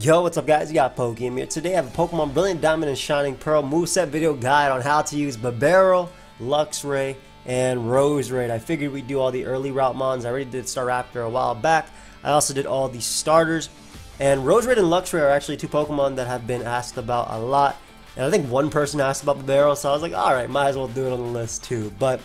Yo, what's up guys, you got Pokemon here. Today I have a Pokemon Brilliant Diamond and Shining Pearl moveset video guide on how to use Bibarel, Luxray, and Roserade. I figured we'd do all the early route mons. I already did Staraptor a while back. I also did all the starters. And Roserade and Luxray are actually two Pokemon that have been asked about a lot. And I think one person asked about Bibarel, so I was like, alright, might as well do it on the list too. But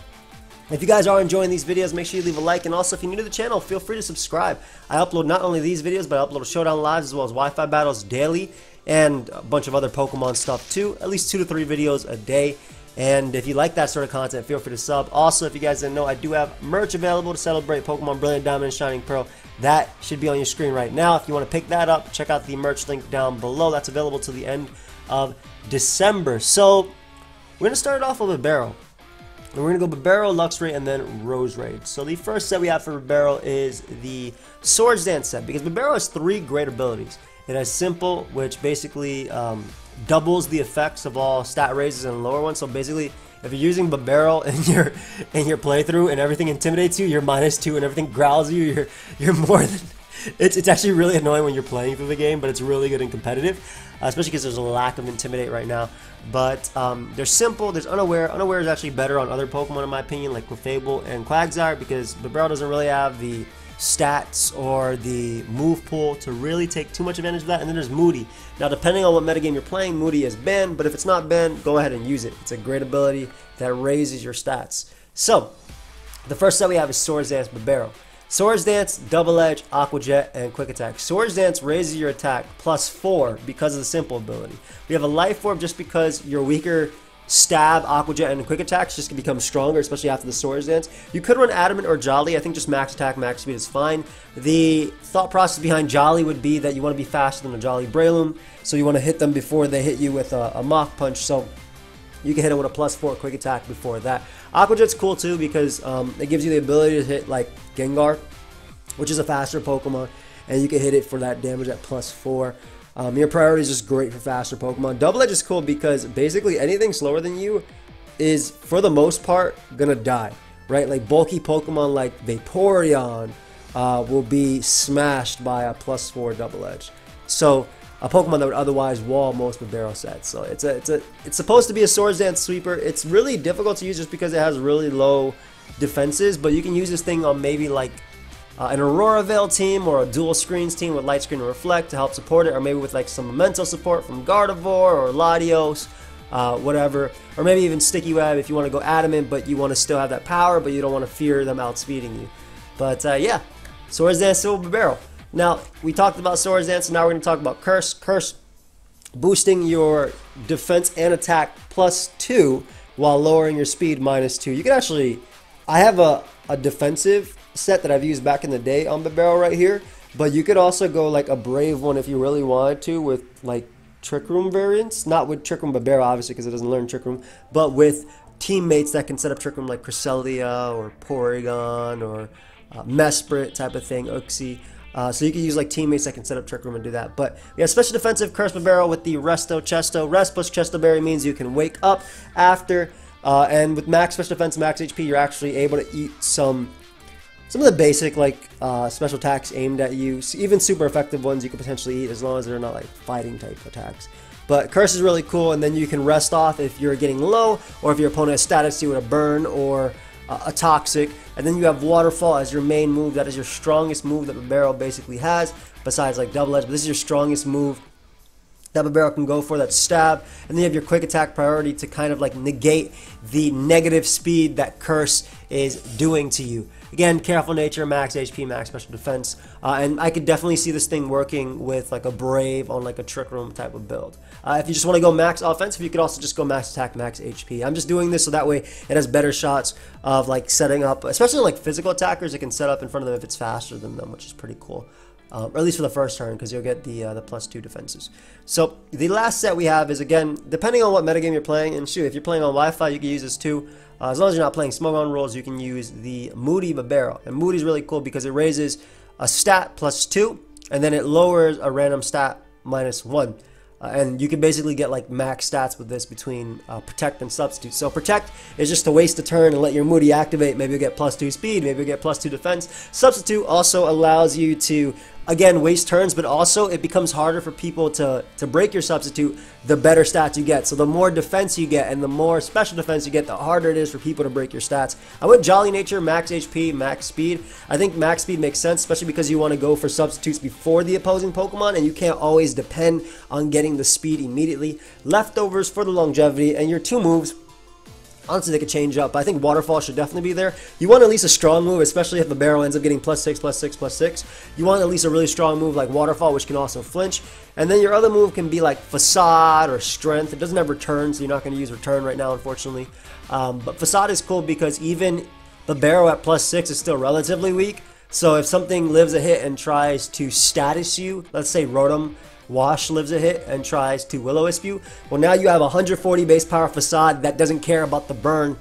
if you guys are enjoying these videos, make sure you leave a like, and also if you're new to the channel, feel free to subscribe. I upload not only these videos, but I upload Showdown Lives as well as Wi-Fi battles daily, and a bunch of other Pokemon stuff too, at least 2 to 3 videos a day. And if you like that sort of content, feel free to sub. Also, if you guys didn't know, I do have merch available to celebrate Pokemon Brilliant Diamond and Shining Pearl. That should be on your screen right now. If you want to pick that up, check out the merch link down below. That's available till the end of December. So, we're going to start off with Bibarel. And we're going to go Bibarel, Luxray, and then Roserade. So the first set we have for Bibarel is the Swords Dance set, because Bibarel has 3 great abilities. It has Simple, which basically doubles the effects of all stat raises and lower ones. So basically, if you're using Bibarel in your playthrough and everything intimidates you, you're -2, and everything growls you, you're more than... It's actually really annoying when you're playing through the game, but it's really good and competitive, especially because there's a lack of Intimidate right now. But they're Simple, there's Unaware. Unaware is actually better on other Pokemon in my opinion, like Clefable and Quagsire, because Bibarel doesn't really have the stats or the move pool to really take too much advantage of that. And then there's Moody. Now depending on what metagame you're playing, Moody is banned, but if it's not banned, go ahead and use it. It's a great ability that raises your stats. So, the first set we have is Swords Dance Bibarel. Swords Dance, Double Edge, Aqua Jet, and Quick Attack. Swords Dance raises your attack +4 because of the Simple ability. We have a Life Orb just because your weaker Stab, Aqua Jet, and Quick Attacks just can become stronger, especially after the Swords Dance. You could run Adamant or Jolly. I think just max attack, max speed is fine. The thought process behind Jolly would be that you want to be faster than a Jolly Breloom, so you want to hit them before they hit you with a Mach Punch. So you can hit it with a +4 Quick Attack before that. Aqua Jet's cool too because it gives you the ability to hit like Gengar, which is a faster Pokemon, and you can hit it for that damage at +4. Your priority is just great for faster Pokemon. Double Edge is cool because basically anything slower than you is, for the most part, gonna die, right? Like bulky Pokemon like Vaporeon will be smashed by a +4 Double Edge. So a Pokemon that would otherwise wall most Bibarel sets. So it's supposed to be a Swords Dance sweeper. It's really difficult to use just because it has really low defenses, but you can use this thing on maybe like an Aurora Veil team or a dual screens team with Light Screen and Reflect to help support it, or maybe with like some Memento support from Gardevoir or Latios, whatever, or maybe even Sticky Web if you want to go Adamant but you want to still have that power but you don't want to fear them outspeeding you. But yeah, Swords Dance to Bibarel. Now, we talked about Swords Dance, so now we're going to talk about Curse. Curse boosting your defense and attack +2 while lowering your speed -2. You can actually, I have a defensive set that I've used back in the day on Bibarel right here, but you could also go like a brave one if you really wanted to with like Trick Room variants. Not with Trick Room Bibarel, obviously, because it doesn't learn Trick Room, but with teammates that can set up Trick Room like Cresselia or Porygon or Mesprit type of thing, Uxie. So you can use like teammates that can set up Trick Room and do that. But we have special defensive Curse Bibarel with the Resto Chesto. Rest plus Chesto Berry means you can wake up after, and with max special defense, max HP, you're actually able to eat some of the basic like special attacks aimed at you. Even super effective ones you can potentially eat as long as they're not like fighting type attacks. But Curse is really cool, and then you can rest off if you're getting low or if your opponent has status you with a burn or a Toxic. And then you have Waterfall as your main move. That is your strongest move that Bibarel basically has, besides like Double Edge, but this is your strongest move that Bibarel can go for, that stab. And then you have your Quick Attack priority to kind of like negate the negative speed that Curse is doing to you. Again, careful nature, max HP, max special defense, and I could definitely see this thing working with like a Brave on like a Trick Room type of build. If you just want to go max offensive, you could also just go max attack, max HP. I'm just doing this so that way it has better shots of like setting up, especially like physical attackers, it can set up in front of them if it's faster than them, which is pretty cool. Or at least for the first turn, because you'll get the +2 defenses. So the last set we have is, again, depending on what metagame you're playing, and shoot, if you're playing on Wi-Fi, you can use this too. As long as you're not playing Smogon rules, you can use the Moody Bibarel. And Moody's really cool because it raises a stat +2, and then it lowers a random stat -1. And you can basically get like max stats with this between Protect and Substitute. So Protect is just to waste a turn and let your Moody activate. Maybe you'll get +2 speed, maybe you'll get +2 defense. Substitute also allows you to again, waste turns, but also it becomes harder for people to break your substitute the better stats you get. So the more defense you get and the more special defense you get, the harder it is for people to break your stats. I went Jolly Nature, max HP, max speed. I think max speed makes sense, especially because you want to go for substitutes before the opposing Pokemon, and you can't always depend on getting the speed immediately. Leftovers for the longevity, and your two moves, honestly, they could change up, but I think Waterfall should definitely be there. You want at least a strong move, especially if the barrel ends up getting +6/+6/+6. You want at least a really strong move like Waterfall, which can also flinch. And then your other move can be like Facade or Strength. It doesn't have Return, so you're not going to use Return right now, unfortunately. But Facade is cool because even the barrel at +6 is still relatively weak. So if something lives a hit and tries to status you, let's say Rotom Wash lives a hit and tries to Will-O-Wisp you, well, now you have 140 base power Facade that doesn't care about the burn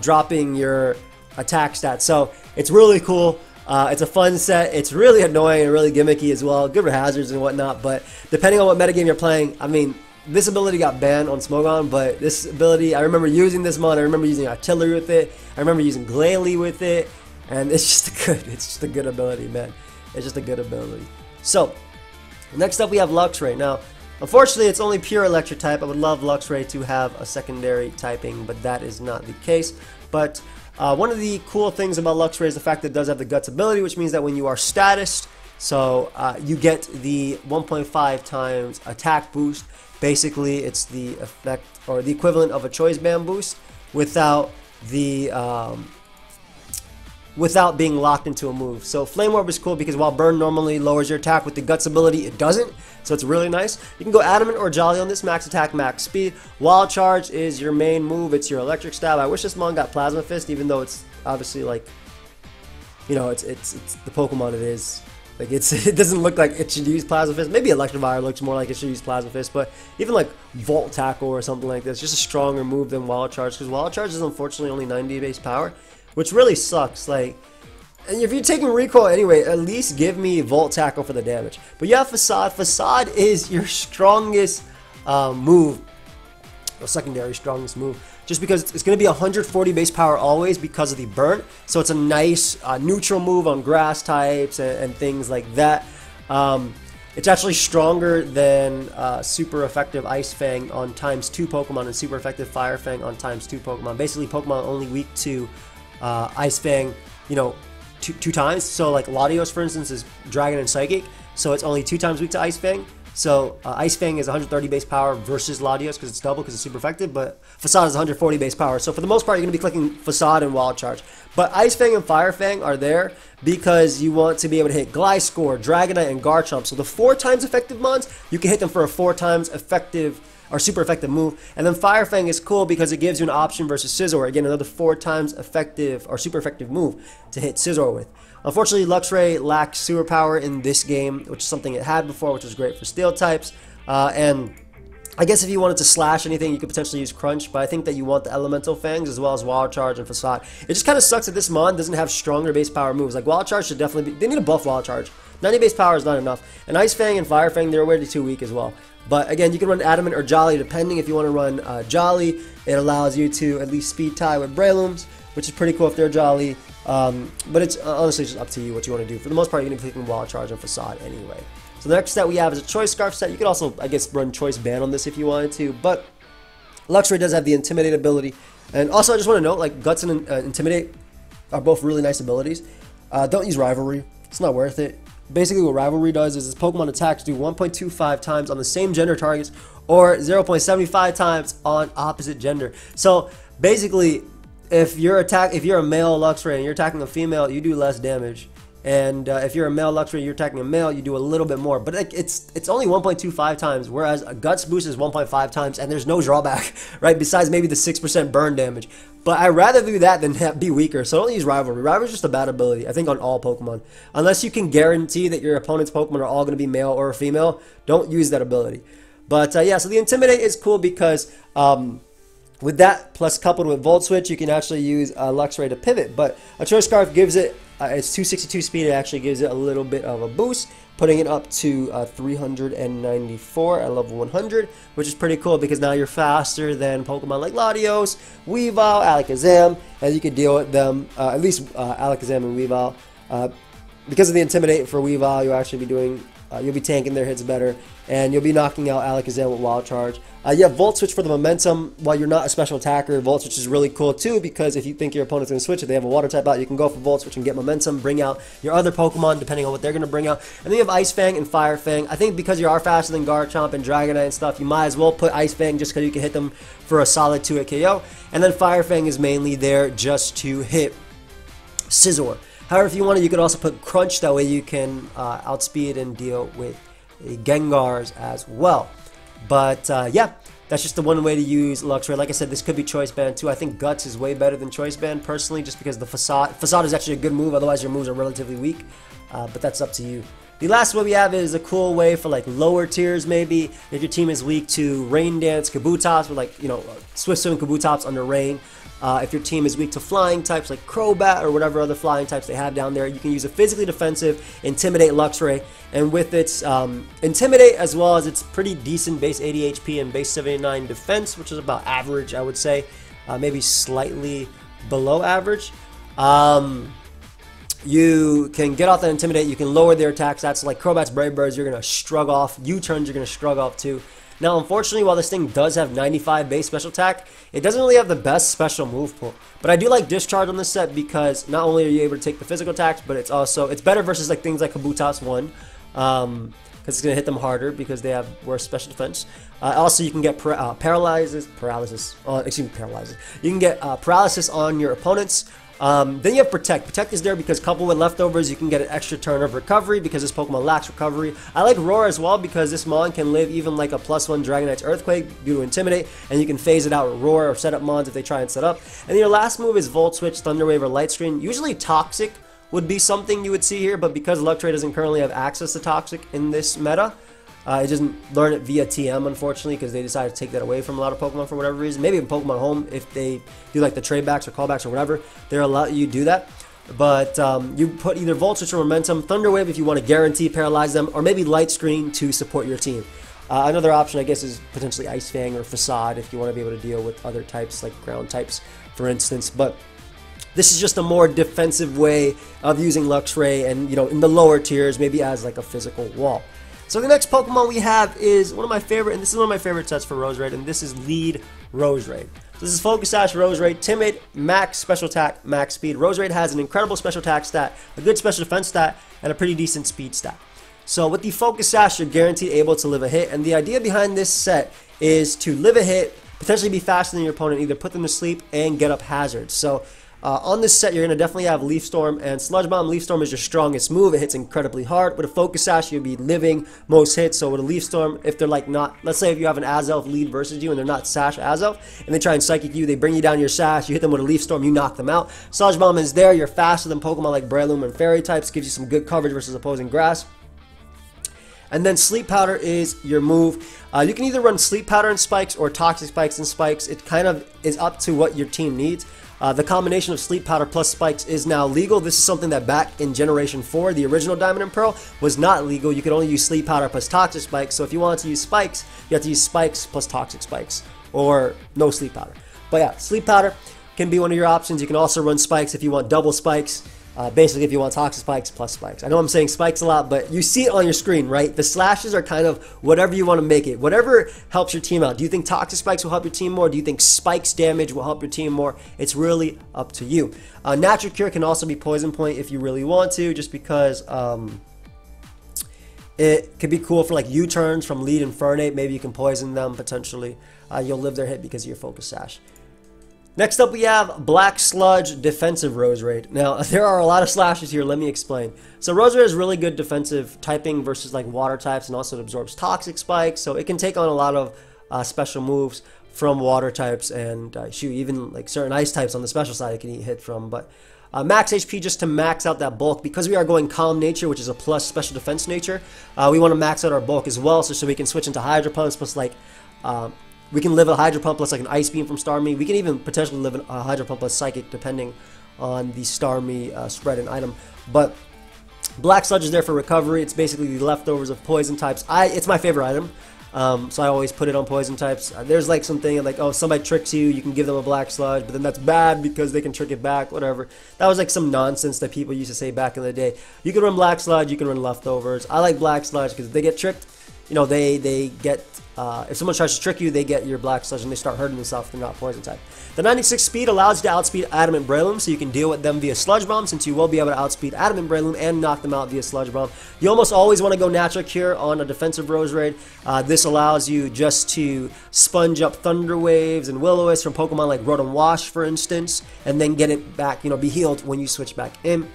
dropping your attack stats. So it's really cool. It's a fun set. It's really annoying and really gimmicky as well. Good for hazards and whatnot, but depending on what metagame you're playing, I mean, this ability got banned on Smogon, but this ability, I remember using this mod. I remember using Artillery with it. I remember using Glalie with it, and it's just a good ability, man. It's just a good ability. So next up, we have Luxray. Now, unfortunately, it's only pure electric type. I would love Luxray to have a secondary typing, but that is not the case. But one of the cool things about Luxray is the fact that it does have the Guts ability, which means that when you are statused, so you get the 1.5 times attack boost. Basically, it's the effect or the equivalent of a Choice Band boost without the without being locked into a move. So Flame Orb is cool because while Burn normally lowers your attack, with the Guts ability, it doesn't. So it's really nice. You can go Adamant or Jolly on this, max attack, max speed. Wild Charge is your main move. It's your electric stab. I wish this mon got Plasma Fist, even though it's obviously like, you know, it's the Pokemon it is. Like it doesn't look like it should use Plasma Fist. Maybe Electivire looks more like it should use Plasma Fist, but even like Volt Tackle or something like this, just a stronger move than Wild Charge, because Wild Charge is unfortunately only 90 base power, which really sucks. Like, if you're taking recoil anyway, at least give me Volt Tackle for the damage. But yeah, Facade. Facade is your strongest move, or secondary strongest move, just because it's going to be 140 base power always because of the burn. So it's a nice neutral move on grass types and things like that. It's actually stronger than super effective Ice Fang on ×2 Pokemon and super effective Fire Fang on ×2 Pokemon. Basically, Pokemon only weak to Ice Fang, you know, two times. So like Latios, for instance, is Dragon and Psychic, so it's only 2 times weak to Ice Fang. So Ice Fang is 130 base power versus Latios because it's double, because it's super effective, but Facade is 140 base power. So for the most part, you're going to be clicking Facade and Wild Charge. But Ice Fang and Fire Fang are there because you want to be able to hit Gliscor, Dragonite, and Garchomp. So the 4 times effective mons, you can hit them for a 4 times effective or super effective move. And then Fire Fang is cool because it gives you an option versus Scizor. Again, another 4 times effective or super effective move to hit Scizor with. Unfortunately, Luxray lacks superpower in this game, which is something it had before, which was great for steel types. And I guess if you wanted to slash anything, you could potentially use Crunch, but I think that you want the Elemental Fangs as well as Wild Charge and Facade. It just kind of sucks that this mon doesn't have stronger base power moves. Like, Wild Charge should definitely be... They need to buff Wild Charge. 90 base power is not enough. And Ice Fang and Fire Fang, they're already too weak as well. But again, you can run Adamant or Jolly, depending. If you want to run Jolly, it allows you to at least speed tie with Brelooms, which is pretty cool if they're Jolly. But it's honestly just up to you what you want to do. For the most part, you're going to be clicking Wild Charge and Facade anyway. So the next set we have is a Choice Scarf set. You could also, I guess, run Choice Band on this if you wanted to, but Luxray does have the Intimidate ability. And also, I just want to note, like, Guts and Intimidate are both really nice abilities. Don't use Rivalry. It's not worth it. Basically, what Rivalry does is its Pokemon attacks do 1.25 times on the same gender targets or 0.75 times on opposite gender. So basically, if you're a male Luxray and you're attacking a female, you do less damage. And if you're a male Luxray, you're attacking a male, you do a little bit more. But it's only 1.25 times, whereas a Guts boost is 1.5 times, and there's no drawback, right? Besides maybe the 6% burn damage. But I'd rather do that than be weaker, so don't use Rivalry. Rivalry is just a bad ability, I think, on all Pokemon. Unless you can guarantee that your opponent's Pokemon are all going to be male or female, don't use that ability. But yeah, so the Intimidate is cool because with that, plus coupled with Volt Switch, you can actually use Luxray to pivot. But a Choice Scarf gives it... it's 262 speed. It actually gives it a little bit of a boost, putting it up to 394 at level 100, which is pretty cool because now you're faster than Pokemon like Latios, Weavile, Alakazam, and you can deal with them, at least Alakazam and Weavile, because of the Intimidate for Weavile, you'll actually be doing, you'll be tanking their hits better, and you'll be knocking out Alakazam with Wild Charge. You have Volt Switch for the momentum. While you're not a special attacker, Volt Switch is really cool too, because if you think your opponent's going to switch, if they have a Water type out, you can go for Volt Switch and get momentum, bring out your other Pokemon depending on what they're going to bring out. And then you have Ice Fang and Fire Fang. I think because you are faster than Garchomp and Dragonite and stuff, you might as well put Ice Fang just because you can hit them for a solid 2-hit KO. And then Fire Fang is mainly there just to hit Scizor. However, if you wanted, you could also put Crunch. That way you can outspeed and deal with the Gengars as well. But yeah, that's just the one way to use Luxray. Like I said, this could be Choice Band too. I think Guts is way better than Choice Band personally, just because the Facade is actually a good move. Otherwise, your moves are relatively weak. But that's up to you. The last one we have is a cool way for like lower tiers maybe. If your team is weak to Rain Dance, Kabutops, or like, you know, Swift Swim Kabutops under Rain. If your team is weak to flying types like Crobat or whatever other flying types they have down there, you can use a physically defensive Intimidate Luxray. And with its Intimidate, as well as its pretty decent base 80 HP and base 79 defense, which is about average, I would say, maybe slightly below average, you can get off that Intimidate. You can lower their attack stats. Like Crobat's Brave Birds, you're going to shrug off. U-turns, you're going to shrug off too. Now, unfortunately, while this thing does have 95 base special attack, it doesn't really have the best special move pool. But I do like Discharge on this set because not only are you able to take the physical attacks, but it's also, it's better versus like things like Kabutops 1, because it's going to hit them harder because they have worse special defense. Also, you can get paralysis. You can get paralysis on your opponents. Then you have Protect. Protect is there because coupled with Leftovers, you can get an extra turn of recovery because this Pokemon lacks recovery. I like Roar as well because this Mon can live even like a +1 Dragonite's Earthquake due to Intimidate, and you can phase it out with Roar or set up Mons if they try and set up. And your last move is Volt Switch, Thunder Wave, or Light Screen. Usually Toxic would be something you would see here, but because Luxray doesn't currently have access to Toxic in this meta, it doesn't learn it via TM, unfortunately, because they decided to take that away from a lot of Pokemon for whatever reason. Maybe in Pokemon Home, if they do like the trade backs or callbacks or whatever, they'll allow you to do that. But you put either Volt Switch or Momentum, Thunder Wave if you want to guarantee paralyze them, or maybe Light Screen to support your team. Another option, I guess, is potentially Ice Fang or Facade if you want to be able to deal with other types, like ground types, for instance. But this is just a more defensive way of using Luxray, and, you know, in the lower tiers, maybe as like a physical wall. So the next Pokemon we have is one of my favorite, and this is one of my favorite sets for Roserade, and this is Lead Roserade. So this is Focus Sash Roserade, Timid, Max Special Attack, Max Speed. Roserade has an incredible Special Attack stat, a good Special Defense stat, and a pretty decent Speed stat. So with the Focus Sash, you're guaranteed able to live a hit, and the idea behind this set is to live a hit, potentially be faster than your opponent, either put them to sleep and get up hazards. So on this set, you're going to definitely have Leaf Storm and Sludge Bomb. Leaf Storm is your strongest move. It hits incredibly hard. With a Focus Sash, you'll be living most hits. So with a Leaf Storm, if they're like not, let's say if you have an Azelf lead versus you and they're not Sash Azelf, and they try and Psychic you, they bring you down your Sash, you hit them with a Leaf Storm, you knock them out. Sludge Bomb is there. You're faster than Pokemon like Breloom and Fairy types. Gives you some good coverage versus opposing grass. And then Sleep Powder is your move. You can either run Sleep Powder and Spikes or Toxic Spikes and Spikes. It kind of is up to what your team needs. The combination of Sleep Powder plus Spikes is now legal. This is something that back in Generation 4, the original Diamond and Pearl, was not legal. You could only use Sleep Powder plus Toxic Spikes. So if you wanted to use Spikes, you have to use Spikes plus Toxic Spikes, or no Sleep Powder. But yeah, Sleep Powder can be one of your options. You can also run Spikes if you want double Spikes. Basically, if you want Toxic Spikes plus Spikes. I know I'm saying Spikes a lot, but you see it on your screen, right? The slashes are kind of whatever you want to make it. Whatever helps your team out. Do you think Toxic Spikes will help your team more? Do you think Spikes damage will help your team more? It's really up to you. Natural Cure can also be Poison Point if you really want to, just because it could be cool for like U-turns from Lead Infernape. Maybe you can poison them, potentially. You'll live their hit because of your Focus Sash. Next up, we have Black Sludge Defensive Roserade. Now, there are a lot of slashes here. Let me explain. So, Roserade is really good defensive typing versus like water types, and also it absorbs Toxic Spikes, so it can take on a lot of special moves from water types, and shoot, even like certain ice types on the special side it can hit from. But max HP just to max out that bulk. Because we are going Calm Nature, which is a plus Special Defense Nature, we want to max out our bulk as well, so we can switch into Hydro Pumps plus like... we can live a Hydro Pump plus like an Ice Beam from Starmie. We can even potentially live a Hydro Pump plus Psychic depending on the Starmie spread and item. But Black Sludge is there for recovery. It's basically the leftovers of poison types. It's my favorite item. So I always put it on poison types. There's like something like, oh, somebody tricks you, you can give them a black sludge, but then that's bad because they can trick it back, whatever. That was like some nonsense that people used to say back in the day. You can run black sludge, you can run leftovers. I like black sludge because if they get tricked, you know, they get, if someone tries to trick you, they get your black sludge and they start hurting themselves if they're not poison type. The 96 speed allows you to outspeed Adamant Breloom, so you can deal with them via Sludge Bomb, since you will be able to outspeed Adamant Breloom and knock them out via Sludge Bomb. You almost always want to go Natural Cure on a defensive Roserade. This allows you just to sponge up Thunder Waves and Will-O-Wisp from Pokemon like Rotom Wash, for instance, and then get it back, you know, be healed when you switch back in.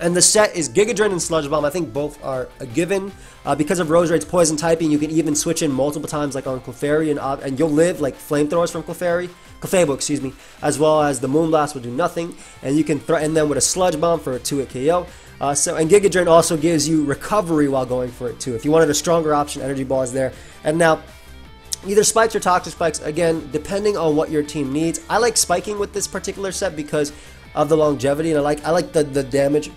And the set is Giga Drain and Sludge Bomb. I think both are a given. Because of Roserade's poison typing, you can even switch in multiple times, like on Clefairy, and you'll live like flamethrowers from Clefable, excuse me, as well as the Moonblast will do nothing, and you can threaten them with a Sludge Bomb for a 2-hit KO. And Giga Drain also gives you recovery while going for it too. If you wanted a stronger option, Energy Ball is there. And now, either Spikes or Toxic Spikes, again, depending on what your team needs. I like spiking with this particular set because of the longevity, and I like the damage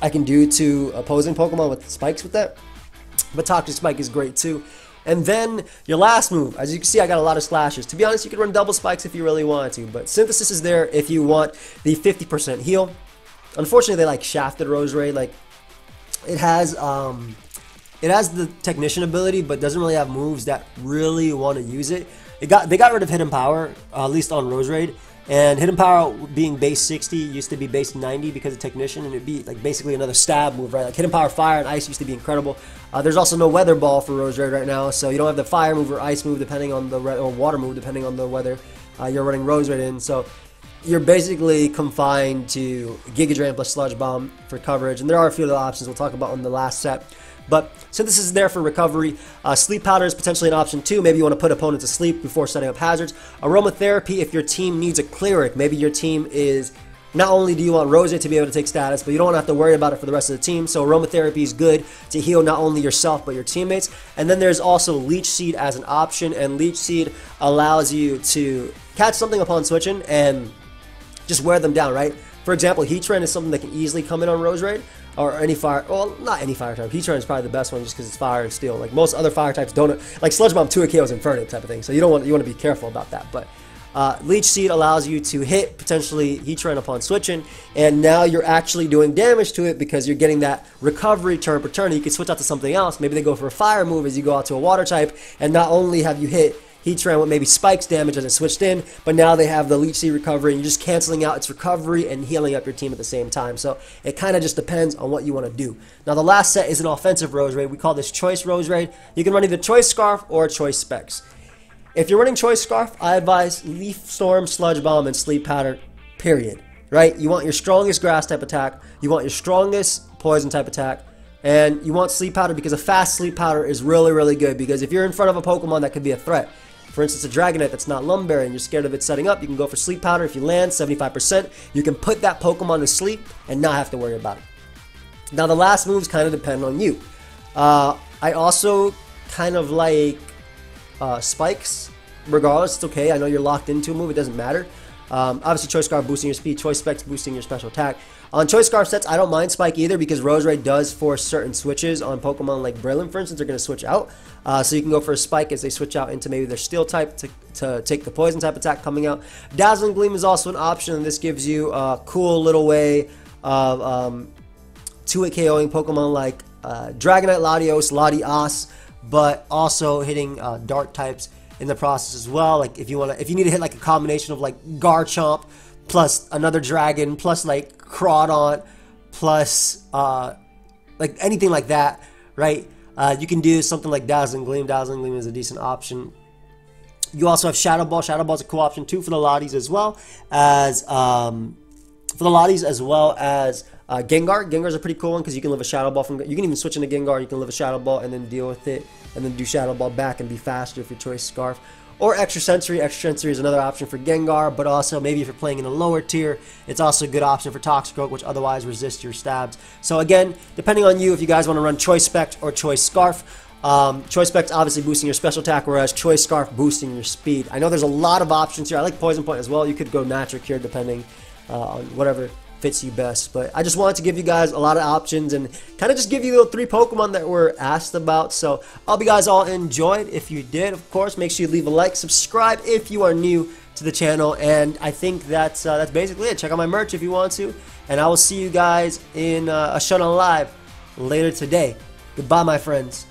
I can do to opposing Pokemon with spikes with that. But Toxic Spike is great too. And then your last move, as you can see, I got a lot of slashes. To be honest, you can run double spikes if you really want to, but Synthesis is there if you want the 50% heal. Unfortunately, they like shafted Roserade. Like it has the Technician ability, but doesn't really have moves that really want to use it. They got rid of Hidden Power, at least on Roserade. And Hidden Power being base 60 used to be base 90 because of Technician, and it'd be like basically another stab move, right? Like Hidden Power, Fire, and Ice used to be incredible. There's also no Weather Ball for Roserade right now, so you don't have the Fire move or Ice move depending on the or Water move depending on the weather you're running Roserade in. So you're basically confined to Giga Drain plus Sludge Bomb for coverage, and there are a few other options we'll talk about on the last set. But Synthesis is there for recovery. Sleep Powder is potentially an option too. Maybe you want to put opponents to sleep before setting up hazards. Aromatherapy if your team needs a cleric. Maybe your team is, not only do you want Roserade to be able to take status, but you don't have to worry about it for the rest of the team. So Aromatherapy is good to heal not only yourself, but your teammates. And then there's also Leech Seed as an option. And Leech Seed allows you to catch something upon switching and just wear them down, right? For example, Heatran is something that can easily come in on Roserade. Or any fire, well, not any fire type. Heatran is probably the best one just because it's fire and steel. Like most other fire types don't, like Sludge Bomb 2 KOs Infernape type of thing. So you want to be careful about that. But Leech Seed allows you to hit potentially Heatran upon switching, and now you're actually doing damage to it because you're getting that recovery turn per turn. You can switch out to something else. Maybe they go for a fire move as you go out to a water type, and not only have you hit Heatran with maybe Spike's damage as it switched in, but now they have the Leech Seed recovery, and you're just canceling out its recovery and healing up your team at the same time. So it kind of just depends on what you want to do. Now the last set is an offensive Roserade. We call this Choice Roserade. You can run either Choice Scarf or Choice Specs. If you're running Choice Scarf, I advise Leaf Storm, Sludge Bomb, and Sleep Powder, period. Right? You want your strongest Grass type attack, you want your strongest Poison type attack, and you want Sleep Powder because a fast Sleep Powder is really, really good because if you're in front of a Pokemon that could be a threat, for instance, a Dragonite that's not Lumberry and you're scared of it setting up, you can go for Sleep Powder. If you land 75%, you can put that Pokemon to sleep and not have to worry about it. Now, the last moves kind of depend on you. I also kind of like Spikes. Regardless, it's okay. I know you're locked into a move. It doesn't matter. Obviously, Choice Scarf boosting your speed, Choice Specs boosting your special attack. On Choice Scarf sets, I don't mind Spike either because Roserade does force certain switches on Pokemon like Breloom, for instance, are going to switch out. So you can go for a Spike as they switch out into maybe their Steel type to take the Poison type attack coming out. Dazzling Gleam is also an option, and this gives you a cool little way of 2-hit KOing Pokemon like Dragonite, Latios, but also hitting Dark types in the process as well. Like if you need to hit like a combination of like Garchomp plus another dragon plus like Crawdaunt plus like anything like that, right? You can do something like Dazzling Gleam. Dazzling Gleam is a decent option. You also have Shadow Ball. Shadow Ball is a cool option too for the Lotties as well as Gengar. Gengar's a pretty cool one because you can live a Shadow Ball from. You can even switch into Gengar. You can live a Shadow Ball and then deal with it, and then do Shadow Ball back and be faster if your Choice Scarf. Or Extrasensory. Extrasensory is another option for Gengar, but also maybe if you're playing in a lower tier, it's also a good option for Toxicroak, which otherwise resists your stabs. So again, depending on you, if you guys want to run Choice Specs or Choice Scarf. Choice Specs obviously boosting your special attack, whereas Choice Scarf boosting your speed. I know there's a lot of options here. I like Poison Point as well. You could go Natural Cure depending on whatever fits you best. But I just wanted to give you guys a lot of options and kind of just give you the three Pokemon that were asked about. So I hope you guys all enjoyed. If you did, of course, make sure you leave a like, subscribe if you are new to the channel, and I think that's basically it. Check out my merch if you want to, and I will see you guys in a Ashana Live later today. Goodbye, my friends.